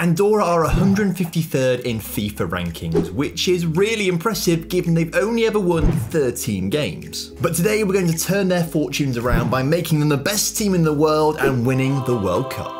Andorra are 153rd in FIFA rankings, which is really impressive given they've only ever won 13 games. But today we're going to turn their fortunes around by making them the best team in the world and winning the World Cup.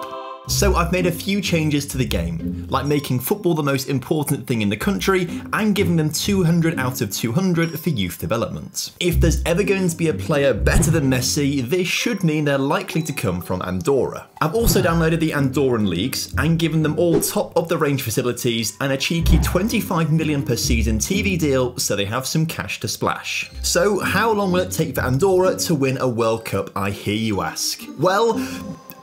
So I've made a few changes to the game, like making football the most important thing in the country and giving them 200 out of 200 for youth development. If there's ever going to be a player better than Messi, this should mean they're likely to come from Andorra. I've also downloaded the Andorran leagues and given them all top of the range facilities and a cheeky 25 million per season TV deal so they have some cash to splash. So how long will it take for Andorra to win a World Cup, I hear you ask? Well,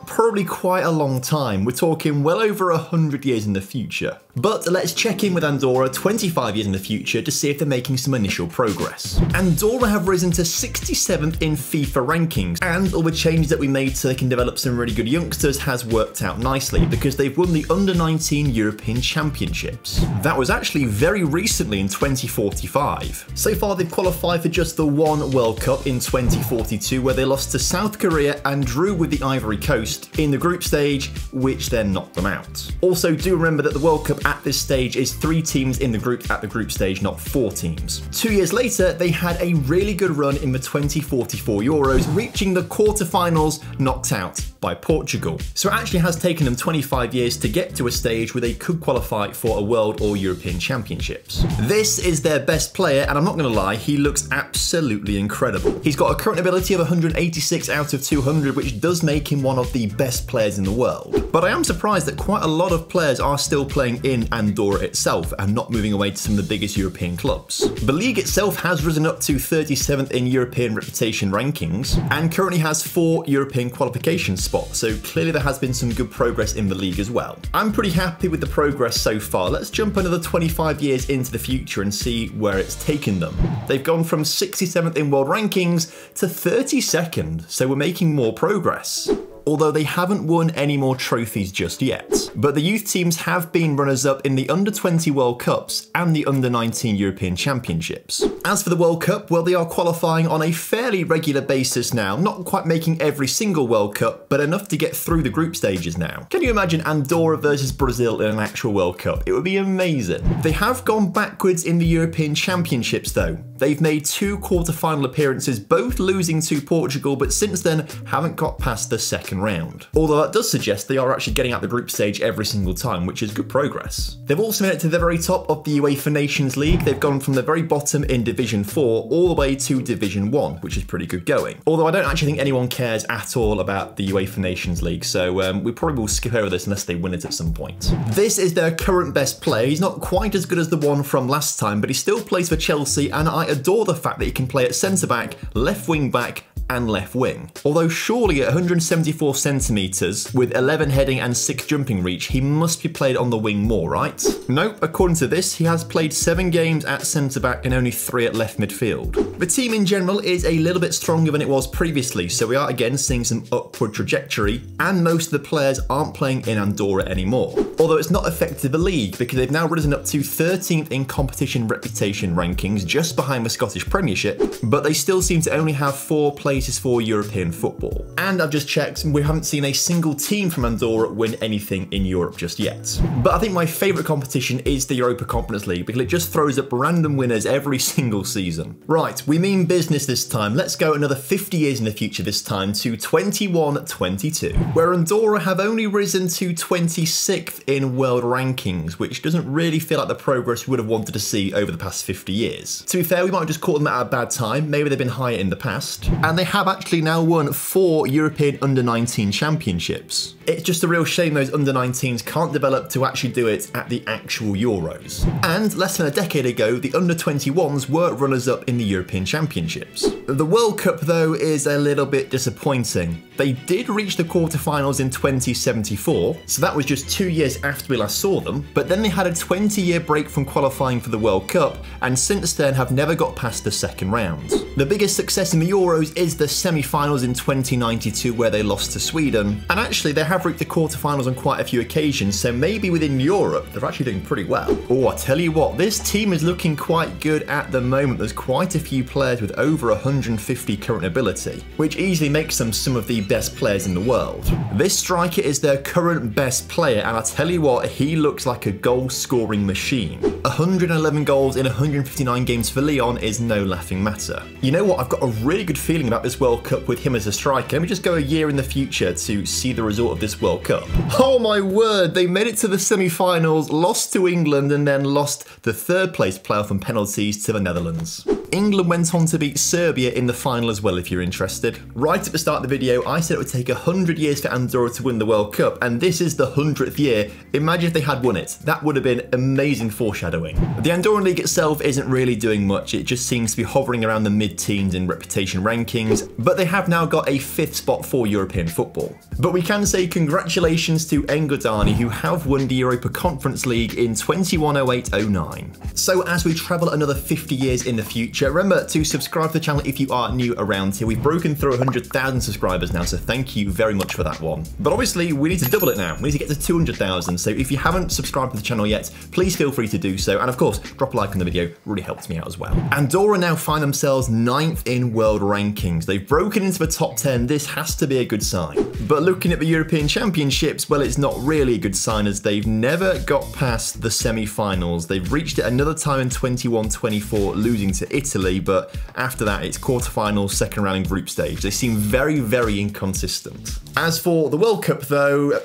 probably quite a long time. We're talking well over 100 years in the future. But let's check in with Andorra 25 years in the future to see if they're making some initial progress. Andorra have risen to 67th in FIFA rankings, and all the changes that we made so they can develop some really good youngsters has worked out nicely because they've won the Under-19 European Championships. That was actually very recently in 2045. So far they've qualified for just the one World Cup in 2042 where they lost to South Korea and drew with the Ivory Coast in the group stage, which then knocked them out. Also, do remember that the World Cup at this stage is 3 teams in the group at the group stage, not 4 teams. 2 years later, they had a really good run in the 2044 Euros, reaching the quarterfinals, knocked out by Portugal. So it actually has taken them 25 years to get to a stage where they could qualify for a World or European Championships. This is their best player, and I'm not going to lie, he looks absolutely incredible. He's got a current ability of 186 out of 200, which does make him one of the best players in the world. But I am surprised that quite a lot of players are still playing in Andorra itself and not moving away to some of the biggest European clubs. The league itself has risen up to 37th in European reputation rankings and currently has 4 European qualification spots, so clearly there has been some good progress in the league as well. I'm pretty happy with the progress so far. Let's jump another 25 years into the future and see where it's taken them. They've gone from 67th in world rankings to 32nd, so we're making more progress. Although they haven't won any more trophies just yet. But the youth teams have been runners-up in the Under-20 World Cups and the Under-19 European Championships. As for the World Cup, well, they are qualifying on a fairly regular basis now, not quite making every single World Cup, but enough to get through the group stages now. Can you imagine Andorra versus Brazil in an actual World Cup? It would be amazing. They have gone backwards in the European Championships, though. They've made 2 quarter-final appearances, both losing to Portugal, but since then haven't got past the second round. Although that does suggest they are actually getting out the group stage every single time, which is good progress. They've also made it to the very top of the UEFA Nations League. They've gone from the very bottom in Division 4 all the way to Division 1, which is pretty good going. Although I don't actually think anyone cares at all about the UEFA Nations League, so we probably will skip over this unless they win it at some point. This is their current best player. He's not quite as good as the one from last time, but he still plays for Chelsea, and I adore the fact that he can play at centre-back, left wing-back, and left wing. Although surely at 174 centimetres, with 11 heading and 6 jumping reach, he must be played on the wing more, right? Nope, according to this, he has played 7 games at centre-back and only 3 at left midfield. The team in general is a little bit stronger than it was previously, so we are again seeing some upward trajectory, and most of the players aren't playing in Andorra anymore. Although it's not affected the league, because they've now risen up to 13th in competition reputation rankings, just behind the Scottish Premiership, but they still seem to only have 4 players for European football. And I've just checked, we haven't seen a single team from Andorra win anything in Europe just yet. But I think my favourite competition is the Europa Conference League because it just throws up random winners every single season. Right, we mean business this time. Let's go another 50 years in the future this time to 21-22, where Andorra have only risen to 26th in world rankings, which doesn't really feel like the progress we would have wanted to see over the past 50 years. To be fair, we might have just caught them at a bad time. Maybe they've been higher in the past. And they have actually now won 4 European Under-19 Championships. It's just a real shame those Under-19s can't develop to actually do it at the actual Euros. And less than a decade ago, the Under-21s were runners-up in the European Championships. The World Cup, though, is a little bit disappointing. They did reach the quarterfinals in 2074, so that was just 2 years after we last saw them, but then they had a 20-year break from qualifying for the World Cup, and since then have never got past the second round. The biggest success in the Euros is the semi-finals in 2092, where they lost to Sweden, and actually they have have reached the quarterfinals on quite a few occasions, so maybe within Europe, they're actually doing pretty well. Oh, I tell you what, this team is looking quite good at the moment. There's quite a few players with over 150 current ability, which easily makes them some of the best players in the world. This striker is their current best player, and I tell you what, he looks like a goal-scoring machine. 111 goals in 159 games for Lyon is no laughing matter. You know what, I've got a really good feeling about this World Cup with him as a striker. Let me just go a year in the future to see the result of this World Cup. Oh my word, they made it to the semi-finals, lost to England, and then lost the third place playoff on penalties to the Netherlands. England went on to beat Serbia in the final as well, if you're interested. Right at the start of the video, I said it would take 100 years for Andorra to win the World Cup, and this is the 100th year. Imagine if they had won it. That would have been amazing foreshadowing. The Andorran League itself isn't really doing much. It just seems to be hovering around the mid-teens in reputation rankings, but they have now got a 5th spot for European football. But we can say congratulations to Engordani, who have won the Europa Conference League in 2108-09. So as we travel another 50 years in the future, remember to subscribe to the channel if you are new around here. We've broken through 100,000 subscribers now, so thank you very much for that one. But obviously, we need to double it now. We need to get to 200,000. So if you haven't subscribed to the channel yet, please feel free to do so. And of course, drop a like on the video. Really helps me out as well. Andorra now find themselves 9th in world rankings. They've broken into the top 10. This has to be a good sign. But looking at the European Championships, well, it's not really a good sign, as they've never got past the semi-finals. They've reached it another time in 21-24, losing to Italy, but after that it's quarterfinals, second round and group stage. They seem very, very inconsistent. As for the World Cup though,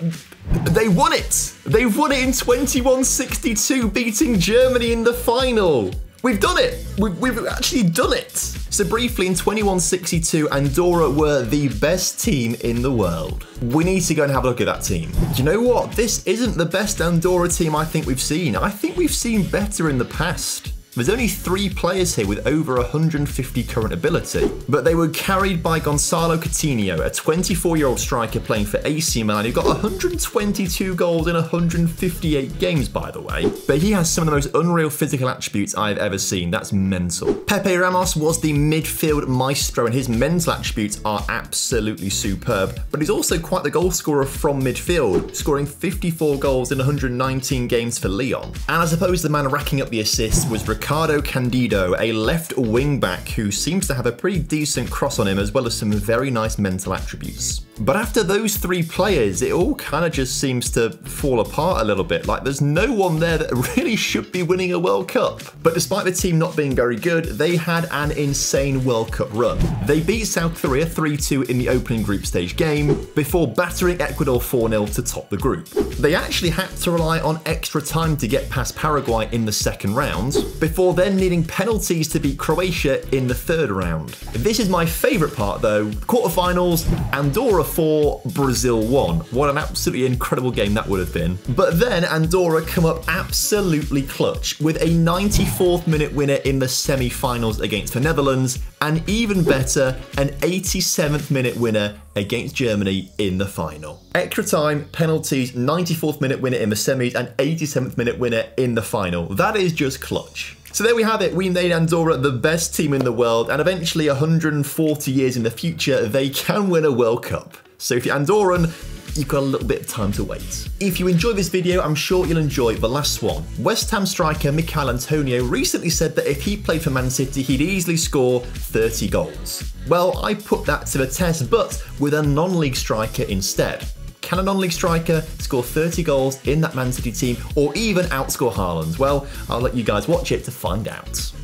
they won it! They won it in 2162, beating Germany in the final! We've done it! We've actually done it! So briefly, in 2162, Andorra were the best team in the world. We need to go and have a look at that team. You know what? This isn't the best Andorra team I think we've seen. I think we've seen better in the past. There's only 3 players here with over 150 current ability, but they were carried by Gonzalo Coutinho, a 24-year-old striker playing for AC Milan, who got 122 goals in 158 games, by the way. But he has some of the most unreal physical attributes I've ever seen. That's mental. Pepe Ramos was the midfield maestro, and his mental attributes are absolutely superb, but he's also quite the goal scorer from midfield, scoring 54 goals in 119 games for Lyon. And I suppose the man racking up the assists was Ricardo Candido, a left wing back who seems to have a pretty decent cross on him, as well as some very nice mental attributes. But after those 3 players, it all kind of just seems to fall apart a little bit. Like, there's no one there that really should be winning a World Cup. But despite the team not being very good, they had an insane World Cup run. They beat South Korea 3-2 in the opening group stage game before battering Ecuador 4-0 to top the group. They actually had to rely on extra time to get past Paraguay in the second round, before then needing penalties to beat Croatia in the third round. This is my favourite part though, quarterfinals, Andorra 4, Brazil 1. What an absolutely incredible game that would have been. But then Andorra come up absolutely clutch with a 94th minute winner in the semi-finals against the Netherlands, and even better, an 87th minute winner against Germany in the final. Extra time, penalties, 94th minute winner in the semis, and 87th minute winner in the final. That is just clutch. So there we have it. We made Andorra the best team in the world, and eventually 140 years in the future, they can win a World Cup. So if you're Andorran, you've got a little bit of time to wait. If you enjoyed this video, I'm sure you'll enjoy the last one. West Ham striker Michail Antonio recently said that if he played for Man City, he'd easily score 30 goals. Well, I put that to the test, but with a non-league striker instead. Can a non-league striker score 30 goals in that Man City team, or even outscore Haaland? Well, I'll let you guys watch it to find out.